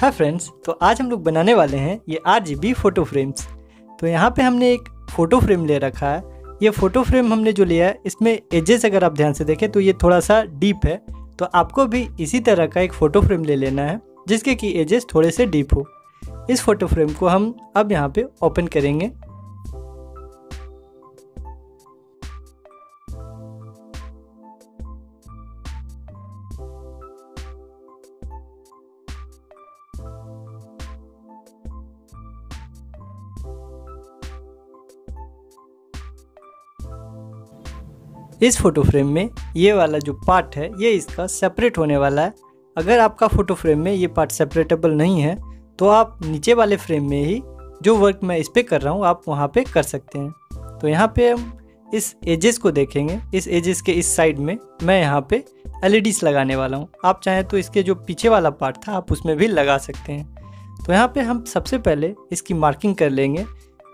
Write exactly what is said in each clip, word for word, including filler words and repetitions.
हाँ फ्रेंड्स, तो आज हम लोग बनाने वाले हैं ये R G B photo frames. तो यहाँ पे हमने एक फ़ोटो फ्रेम ले रखा है। ये फ़ोटो फ्रेम हमने जो लिया है इसमें एजेस अगर आप ध्यान से देखें तो ये थोड़ा सा डीप है, तो आपको भी इसी तरह का एक फ़ोटो फ्रेम ले लेना है जिसके कि एजेस थोड़े से डीप हो। इस फ़ोटो फ्रेम को हम अब यहाँ पे ओपन करेंगे। इस फ़ोटो फ्रेम में ये वाला जो पार्ट है ये इसका सेपरेट होने वाला है। अगर आपका फ़ोटो फ्रेम में ये पार्ट सेपरेटेबल नहीं है तो आप नीचे वाले फ्रेम में ही जो वर्क मैं इस पर कर रहा हूँ आप वहाँ पे कर सकते हैं। तो यहाँ पे हम इस एजेस को देखेंगे। इस एजेस के इस साइड में मैं यहाँ पे एल ई डीज़ लगाने वाला हूँ। आप चाहें तो इसके जो पीछे वाला पार्ट था आप उसमें भी लगा सकते हैं। तो यहाँ पर हम सबसे पहले इसकी मार्किंग कर लेंगे।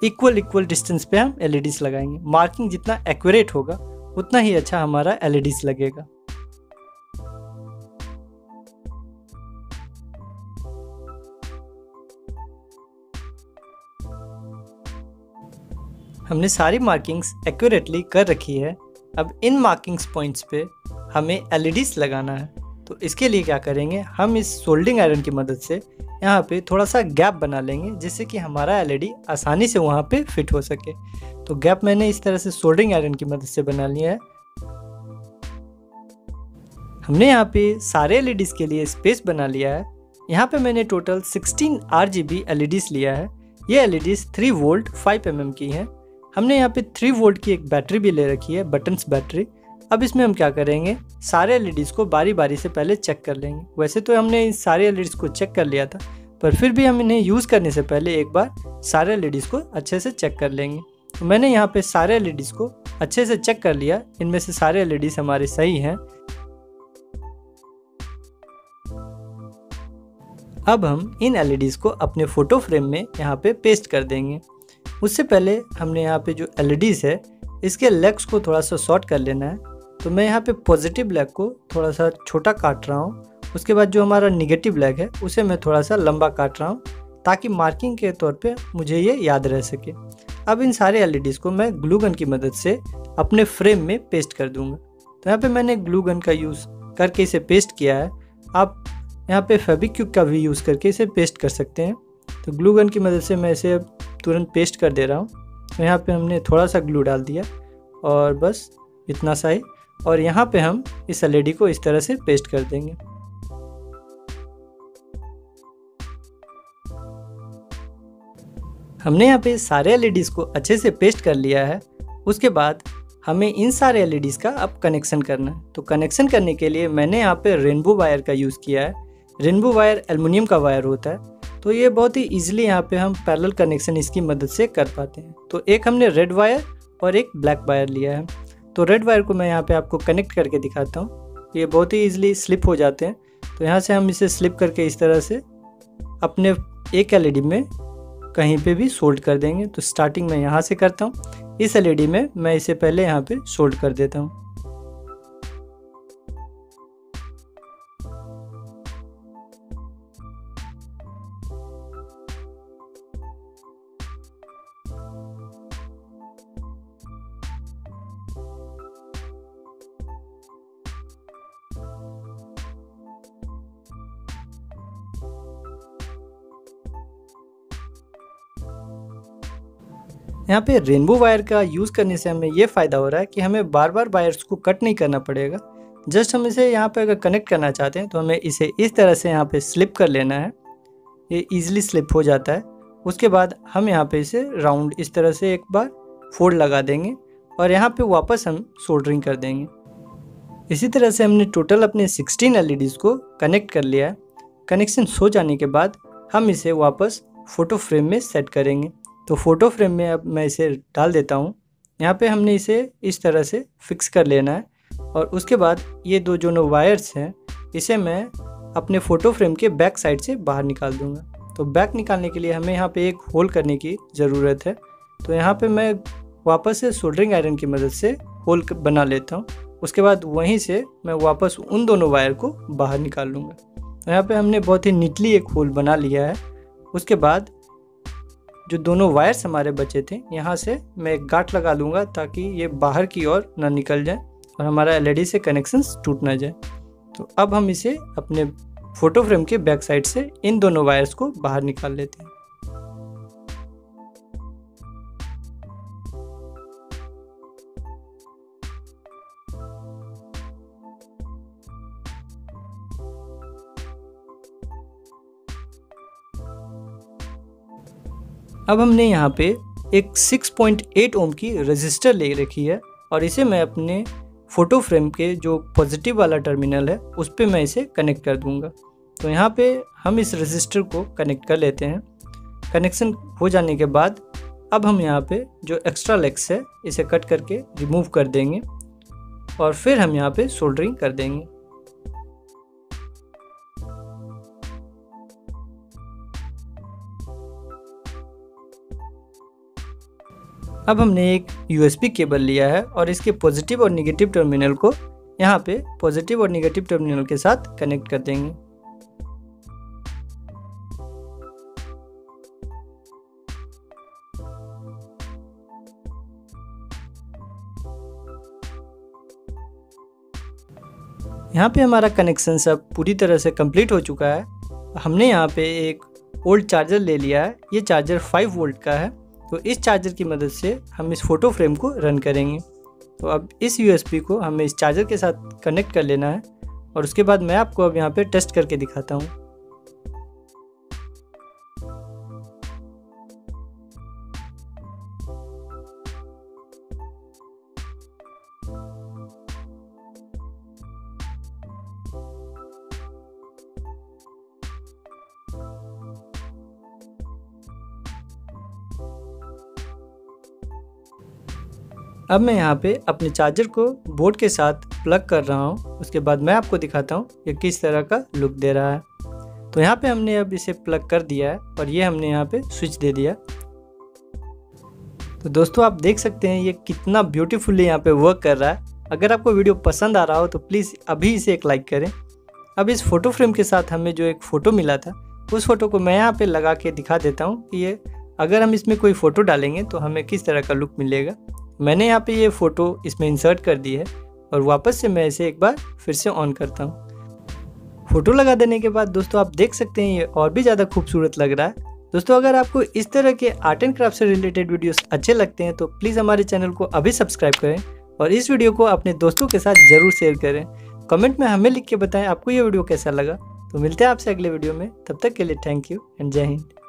इक्वल इक्वल डिस्टेंस पर हम एल ई डीज़ लगाएंगे। मार्किंग जितना एक्यूरेट होगा उतना ही अच्छा हमारा एल ई डीज़ लगेगा। हमने सारी मार्किंग्स एक्यूरेटली कर रखी है। अब इन मार्किंग्स पॉइंट्स पे हमें एल ई डीज़ लगाना है। तो इसके लिए क्या करेंगे, हम इस सोल्डिंग आयरन की मदद से यहाँ पे थोड़ा सा गैप बना लेंगे जिससे कि हमारा एल ई डी आसानी से वहाँ पे फिट हो सके। तो गैप मैंने इस तरह से सोल्डरिंग आयरन की मदद से बना लिया है। हमने यहाँ पे सारे एल ई डीज़ के लिए स्पेस बना लिया है। यहाँ पे मैंने टोटल सोलह R G B L E Ds लिया है। ये L E Ds three volt five M M की हैं। हमने यहाँ पे थ्री वोल्ट की एक बैटरी भी ले रखी है, बटन्स बैटरी। अब इसमें हम क्या करेंगे, सारे एल ई डीज़ को बारी बारी से पहले चेक कर लेंगे। वैसे तो हमने इन सारे एल ई डीज़ को चेक कर लिया था, पर फिर भी हम इन्हें यूज़ करने से पहले एक बार सारे एल ई डीज़ को अच्छे से चेक कर लेंगे। तो मैंने यहाँ पे सारे एल ई डीज़ को अच्छे से चेक कर लिया। इनमें से सारे एल ई डीज़ हमारे सही हैं। अब हम इन एल ई डीज़ को अपने फ़ोटो फ्रेम में यहाँ पे पेस्ट कर देंगे। उससे पहले हमने यहाँ पे जो एल ई डीज़ है इसके लेग्स को थोड़ा सा शॉर्ट कर लेना है। तो मैं यहाँ पे पॉजिटिव लेग को थोड़ा सा छोटा काट रहा हूँ। उसके बाद जो हमारा निगेटिव लेग है उसे मैं थोड़ा सा लंबा काट रहा हूँ ताकि मार्किंग के तौर पे मुझे ये याद रह सके। अब इन सारे एल ई डीज़ को मैं ग्लू गन की मदद से अपने फ्रेम में पेस्ट कर दूँगा। तो यहाँ पे मैंने ग्लू गन का यूज़ करके इसे पेस्ट किया है। आप यहाँ पे फेविक्विक का भी यूज़ करके इसे पेस्ट कर सकते हैं। तो ग्लू गन की मदद से मैं इसे तुरंत पेस्ट कर दे रहा हूँ। तो यहाँ पे हमने थोड़ा सा ग्लू डाल दिया और बस इतना सा ही। और यहाँ पे हम इस एल ई डी को इस तरह से पेस्ट कर देंगे। हमने यहाँ पे सारे एल ई डीज़ को अच्छे से पेस्ट कर लिया है। उसके बाद हमें इन सारे एल ई डीज़ का अब कनेक्शन करना है। तो कनेक्शन करने के लिए मैंने यहाँ पे रेनबो वायर का यूज़ किया है। रेनबो वायर एल्युमिनियम का वायर होता है, तो ये बहुत ही इजीली यहाँ पे हम पैरेलल कनेक्शन इसकी मदद से कर पाते हैं। तो एक हमने रेड वायर और एक ब्लैक वायर लिया है। तो रेड वायर को मैं यहाँ पे आपको कनेक्ट करके दिखाता हूँ। ये बहुत ही ईजिली स्लिप हो जाते हैं। तो यहाँ से हम इसे स्लिप करके इस तरह से अपने एक एल ई डी में कहीं पे भी सोल्ड कर देंगे। तो स्टार्टिंग में यहाँ से करता हूँ। इस एल ई डी में मैं इसे पहले यहाँ पे सोल्ड कर देता हूँ। यहाँ पे रेनबो वायर का यूज़ करने से हमें ये फ़ायदा हो रहा है कि हमें बार बार वायर्स को कट नहीं करना पड़ेगा। जस्ट हम इसे यहाँ पे अगर कनेक्ट करना चाहते हैं तो हमें इसे इस तरह से यहाँ पे स्लिप कर लेना है। ये ईजिली स्लिप हो जाता है। उसके बाद हम यहाँ पे इसे राउंड इस तरह से एक बार फोल्ड लगा देंगे और यहाँ पर वापस हम सोल्डरिंग कर देंगे। इसी तरह से हमने टोटल अपने सिक्सटीन एल ई डीज़ को कनेक्ट कर लिया है। कनेक्शन हो जाने के बाद हम इसे वापस फ़ोटो फ्रेम में सेट करेंगे। तो फ़ोटो फ्रेम में अब मैं इसे डाल देता हूँ। यहाँ पे हमने इसे इस तरह से फिक्स कर लेना है और उसके बाद ये दो दोनों वायर्स हैं इसे मैं अपने फ़ोटो फ्रेम के बैक साइड से बाहर निकाल दूँगा। तो बैक निकालने के लिए हमें यहाँ पे एक होल करने की ज़रूरत है। तो यहाँ पे मैं वापस से सोल्डरिंग आयरन की मदद से होल बना लेता हूँ। उसके बाद वहीं से मैं वापस उन दोनों वायर को बाहर निकाल लूँगा। यहाँ पे हमने बहुत ही निचली एक होल बना लिया है। उसके बाद जो दोनों वायर्स हमारे बचे थे यहाँ से मैं एक गांठ लगा लूँगा ताकि ये बाहर की ओर ना निकल जाए और हमारा एलईडी से कनेक्शंस टूट ना जाए। तो अब हम इसे अपने फ़ोटो फ्रेम के बैक साइड से इन दोनों वायर्स को बाहर निकाल लेते हैं। अब हमने यहाँ पे एक सिक्स पॉइंट एट ओम की रजिस्टर ले रखी है और इसे मैं अपने फ़ोटो फ्रेम के जो पॉजिटिव वाला टर्मिनल है उस पर मैं इसे कनेक्ट कर दूंगा। तो यहाँ पे हम इस रजिस्टर को कनेक्ट कर लेते हैं। कनेक्शन हो जाने के बाद अब हम यहाँ पे जो एक्स्ट्रा लेग्स है इसे कट करके रिमूव कर देंगे और फिर हम यहाँ पे सोल्डरिंग कर देंगे। अब हमने एक यूएसबी केबल लिया है और इसके पॉजिटिव और नेगेटिव टर्मिनल को यहाँ पे पॉजिटिव और नेगेटिव टर्मिनल के साथ कनेक्ट कर देंगे। यहाँ पे हमारा कनेक्शन सब पूरी तरह से कंप्लीट हो चुका है। हमने यहाँ पे एक ओल्ड चार्जर ले लिया है, ये चार्जर फाइव वोल्ट का है। तो इस चार्जर की मदद से हम इस फ़ोटो फ्रेम को रन करेंगे। तो अब इस यूएसबी को हमें इस चार्जर के साथ कनेक्ट कर लेना है और उसके बाद मैं आपको अब यहाँ पे टेस्ट करके दिखाता हूँ। अब मैं यहाँ पे अपने चार्जर को बोर्ड के साथ प्लग कर रहा हूँ, उसके बाद मैं आपको दिखाता हूँ ये किस तरह का लुक दे रहा है। तो यहाँ पे हमने अब इसे प्लग कर दिया है और ये हमने यहाँ पे स्विच दे दिया। तो दोस्तों आप देख सकते हैं ये कितना ब्यूटीफुली यहाँ पे वर्क कर रहा है। अगर आपको वीडियो पसंद आ रहा हो तो प्लीज़ अभी इसे एक लाइक करें। अब इस फ़ोटो फ्रेम के साथ हमें जो एक फ़ोटो मिला था उस फोटो को मैं यहाँ पर लगा के दिखा देता हूँ कि ये अगर हम इसमें कोई फ़ोटो डालेंगे तो हमें किस तरह का लुक मिलेगा। मैंने यहाँ पे ये फ़ोटो इसमें इंसर्ट कर दी है और वापस से मैं इसे एक बार फिर से ऑन करता हूँ। फ़ोटो लगा देने के बाद दोस्तों आप देख सकते हैं ये और भी ज़्यादा खूबसूरत लग रहा है। दोस्तों अगर आपको इस तरह के आर्ट एंड क्राफ्ट से रिलेटेड वीडियोस अच्छे लगते हैं तो प्लीज़ हमारे चैनल को अभी सब्सक्राइब करें और इस वीडियो को अपने दोस्तों के साथ ज़रूर शेयर करें। कमेंट में हमें लिख के बताएँ आपको ये वीडियो कैसा लगा। तो मिलते हैं आपसे अगले वीडियो में, तब तक के लिए थैंक यू एंड जय हिंद।